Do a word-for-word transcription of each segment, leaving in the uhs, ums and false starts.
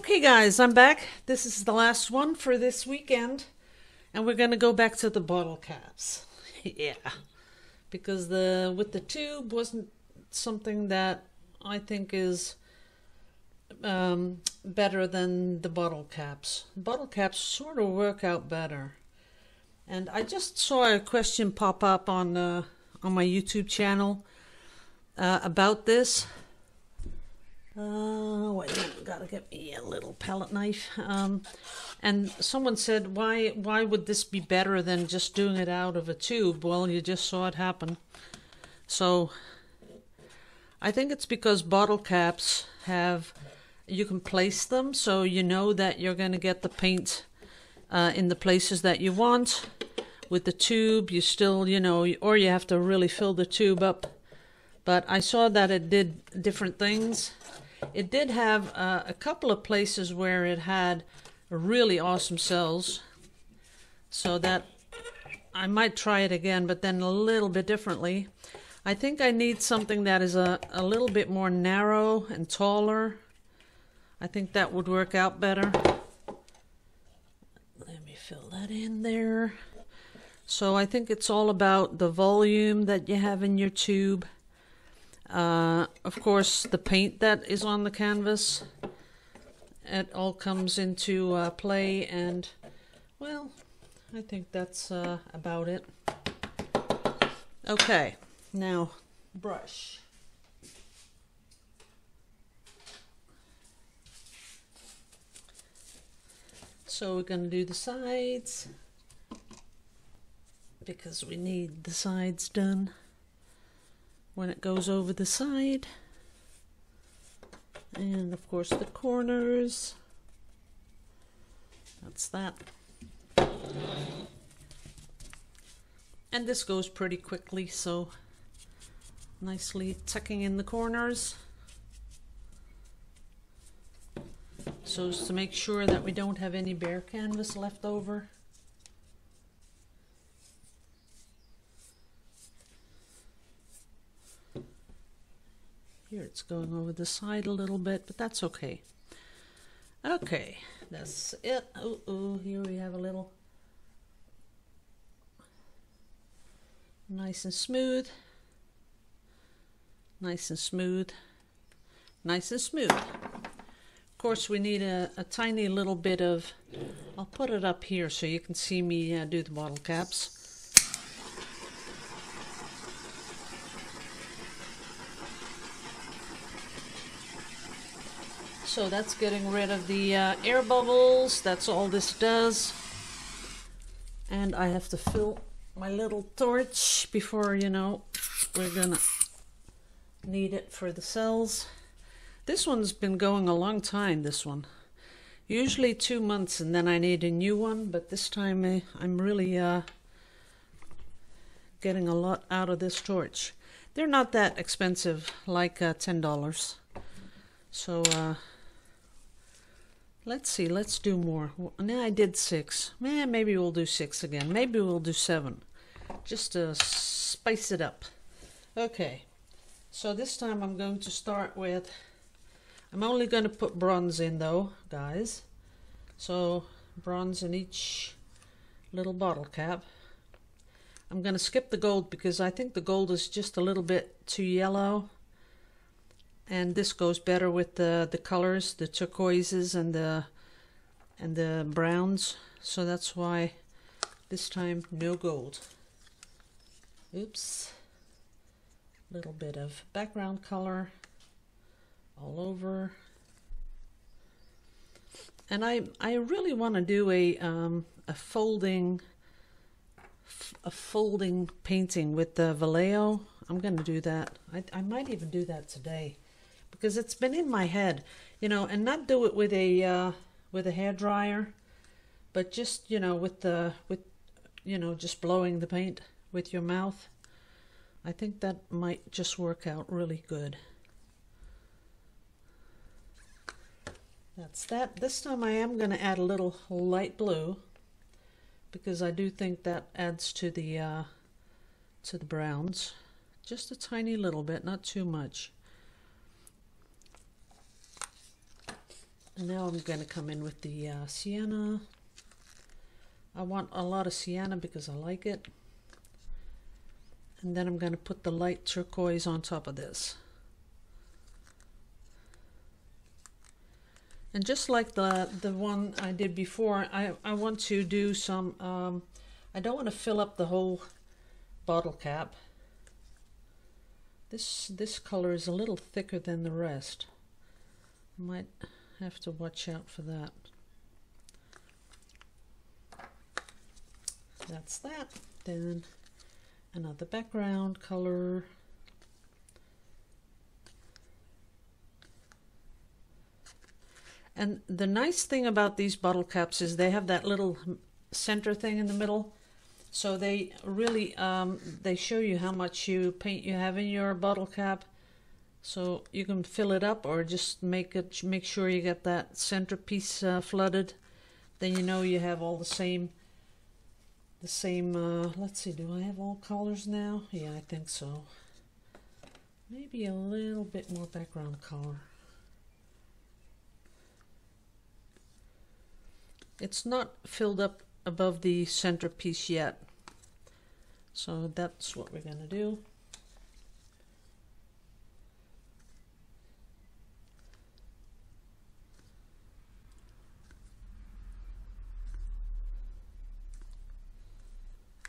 Okay guys, I'm back. This is the last one for this weekend, and we're going to go back to the bottle caps. Yeah, because the with the tube wasn't something that I think is um, better than the bottle caps. Bottle caps sort of work out better. And I just saw a question pop up on uh, on my YouTube channel uh, about this. Uh, wait a minute, gotta get me a little palette knife. Um, and someone said, why why would this be better than just doing it out of a tube? Well, you just saw it happen. So I think it's because bottle caps have, you can place them so you know that you're going to get the paint uh, in the places that you want. With the tube, you still, you know, or you have to really fill the tube up. But I saw that it did different things. It did have uh, a couple of places where it had really awesome cells, so that I might try it again, but then a little bit differently. I think I need something that is a, a little bit more narrow and taller. I think that would work out better. Let me fill that in there. So I think it's all about the volume that you have in your tube. Uh, of course, the paint that is on the canvas, it all comes into uh, play, and, well, I think that's uh, about it. Okay, now, brush. So we're going to do the sides, because we need the sides done. When it goes over the side, and of course the corners. That's that. And this goes pretty quickly, so nicely tucking in the corners so as to make sure that we don't have any bare canvas left over. Here it's going over the side a little bit, but that's okay. Okay, that's it. Oh, oh, here we have a little nice and smooth, nice and smooth, nice and smooth. Of course, we need a, a tiny little bit of. I'll put it up here so you can see me uh, do the bottle caps. So that's getting rid of the uh, air bubbles. That's all this does. And I have to fill my little torch before, you know, we're gonna need it for the cells. This one's been going a long time, this one. Usually two months and then I need a new one, but this time I, I'm really uh, getting a lot out of this torch. They're not that expensive, like uh, ten dollars. So, uh, let's see, let's do more. Now I did six. Eh, maybe we'll do six again. Maybe we'll do seven. Just to spice it up. Okay, so this time I'm going to start with... I'm only going to put bronze in though, guys. So, bronze in each little bottle cap. I'm going to skip the gold because I think the gold is just a little bit too yellow. And this goes better with the, the colors, the turquoises and the and the browns. So that's why this time no gold. Oops. Little bit of background color all over. And I I really want to do a um, a folding a folding painting with the Vallejo. I'm going to do that. I, I might even do that today, because it's been in my head, you know, and not do it with a uh, with a hairdryer, but just, you know, with the with you know just blowing the paint with your mouth. I think that might just work out really good. That's that. This time I am going to add a little light blue, because I do think that adds to the uh, to the browns, just a tiny little bit, not too much. Now I'm going to come in with the uh, sienna. I want a lot of sienna because I like it. And then I'm going to put the light turquoise on top of this. And just like the, the one I did before, I, I want to do some, um, I don't want to fill up the whole bottle cap. This, this color is a little thicker than the rest. I might have to watch out for that. That's that. Then another background color. And the nice thing about these bottle caps is they have that little center thing in the middle, so they really um, they show you how much you paint you have in your bottle cap, so you can fill it up or just make it make sure you get that centerpiece uh, flooded. Then you know you have all the same the same. Uh, let's see, do I have all colors now? Yeah, I think so. Maybe a little bit more background color. It's not filled up above the centerpiece yet, so that's what we're going to do.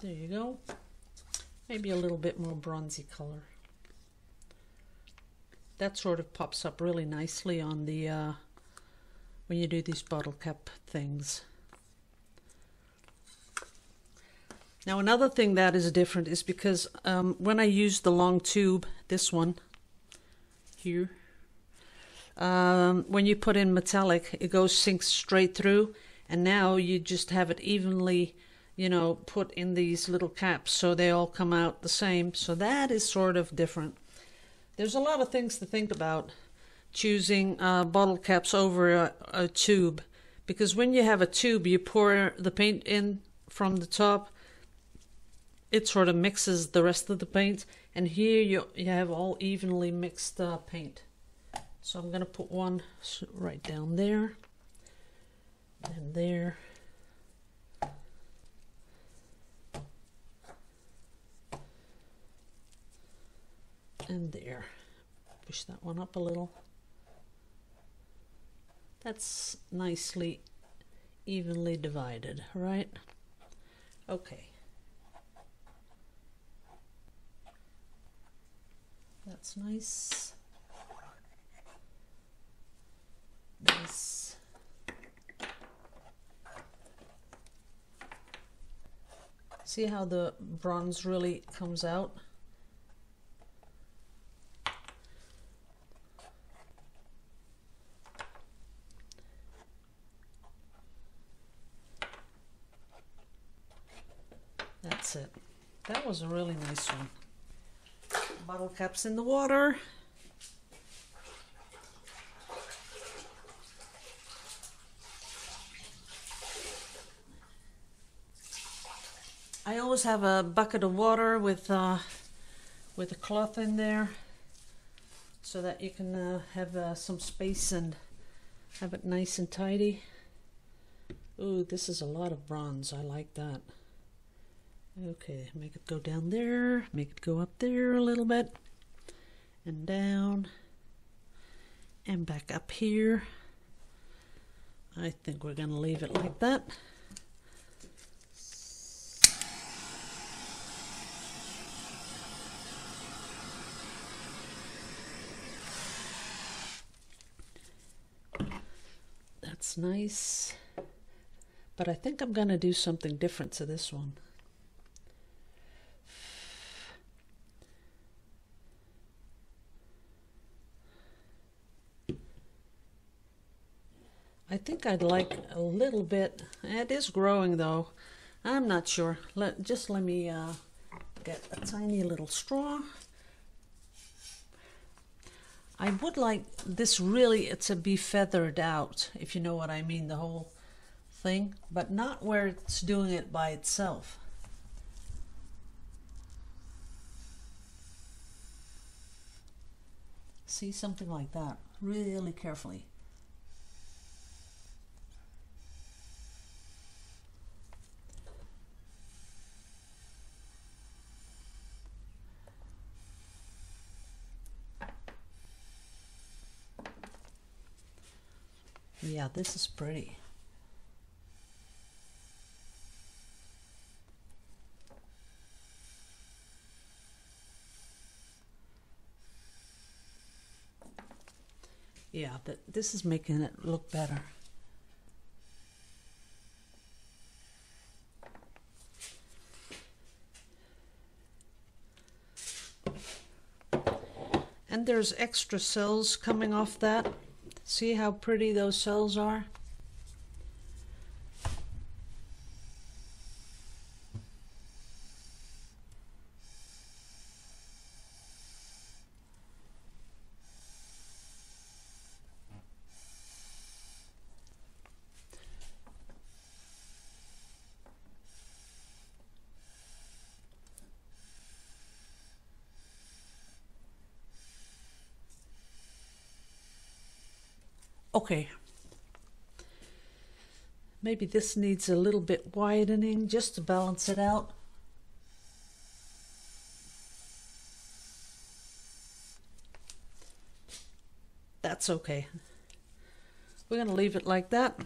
There you go. Maybe a little bit more bronzy color. That sort of pops up really nicely on the uh, when you do these bottle cap things. Now another thing that is different is because um, when I use the long tube, this one here, um, when you put in metallic, it goes sinks straight through, and now you just have it evenly, you know, put in these little caps so they all come out the same. So that is sort of different. There's a lot of things to think about choosing uh, bottle caps over a, a tube, because when you have a tube, you pour the paint in from the top, it sort of mixes the rest of the paint, and here you, you have all evenly mixed uh, paint. So I'm going to put one right down there and there. And there. Push that one up a little. That's nicely evenly divided, right? Okay. That's nice. Nice. See how the bronze really comes out? That's it. That was a really nice one. Bottle caps in the water. I always have a bucket of water with uh, with a cloth in there, so that you can uh, have uh, some space and have it nice and tidy. Ooh, this is a lot of bronze. I like that. Okay, make it go down there, make it go up there a little bit, and down, and back up here. I think we're going to leave it like that. That's nice, but I think I'm going to do something different to this one. I think I'd like a little bit. It is growing though. I'm not sure. Let, just let me uh, get a tiny little straw. I would like this really to be feathered out, if you know what I mean, the whole thing, but not where it's doing it by itself. See, something like that, really carefully. Yeah, this is pretty. Yeah, but this is making it look better. And there's extra cells coming off that. See how pretty those cells are? Okay, maybe this needs a little bit widening just to balance it out. That's okay. We're going to leave it like that.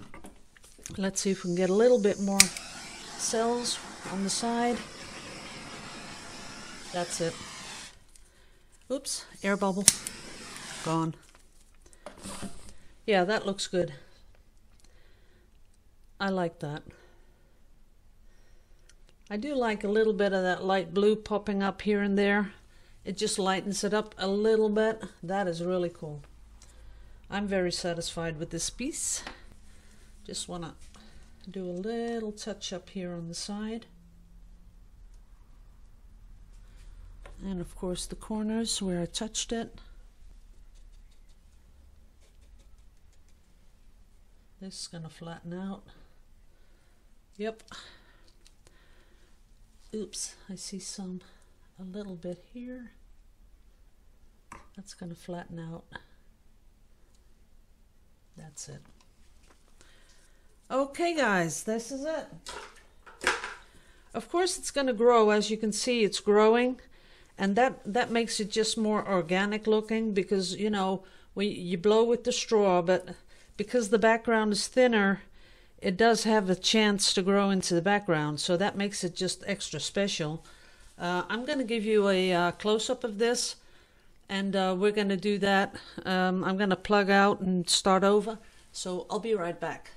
Let's see if we can get a little bit more cells on the side. That's it. Oops, air bubble. Gone. Yeah, that looks good. I like that. I do like a little bit of that light blue popping up here and there. It just lightens it up a little bit. That is really cool. I'm very satisfied with this piece. Just want to do a little touch up here on the side. And of course the corners where I touched it. This is going to flatten out. Yep. Oops, I see some, a little bit here. That's going to flatten out. That's it. Okay guys, this is it. Of course it's going to grow. As you can see, it's growing, and that that makes it just more organic looking, because you know, we you blow with the straw, but because the background is thinner, it does have a chance to grow into the background, so that makes it just extra special. Uh, I'm going to give you a uh, close-up of this, and uh, we're going to do that. Um, I'm going to plug out and start over, so I'll be right back.